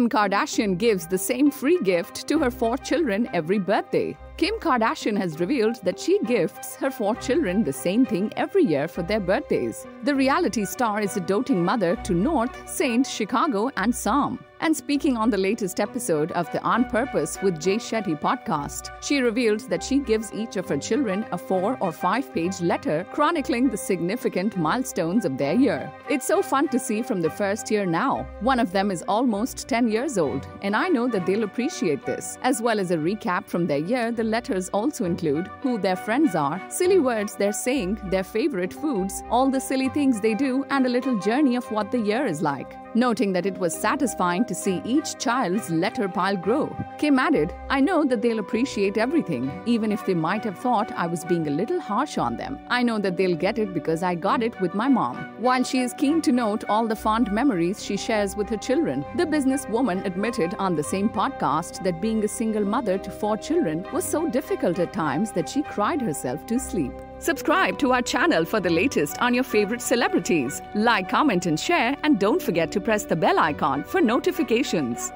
Kim Kardashian gives the same free gift to her 4 children every birthday. Kim Kardashian has revealed that she gifts her 4 children the same thing every year for their birthdays. The reality star is a doting mother to North, Saint, Chicago, and Sam. And speaking on the latest episode of the On Purpose with Jay Shetty podcast, she revealed that she gives each of her children a 4- or 5-page letter chronicling the significant milestones of their year. It's so fun to see from the first year now. One of them is almost 10 years old, and I know that they'll appreciate this. As well as a recap from their year, the letters also include who their friends are, silly words they're saying, their favorite foods, all the silly things they do, and a little journey of what the year is like. Noting that it was satisfying to see each child's letter pile grow, Kim added, "I know that they'll appreciate everything, even if they might have thought I was being a little harsh on them. I know that they'll get it because I got it with my mom." While she is keen to note all the fond memories she shares with her children, the businesswoman admitted on the same podcast that being a single mother to 4 children was so difficult at times that she cried herself to sleep. Subscribe to our channel for the latest on your favorite celebrities. Like, comment, and share, and don't forget to press the bell icon for notifications.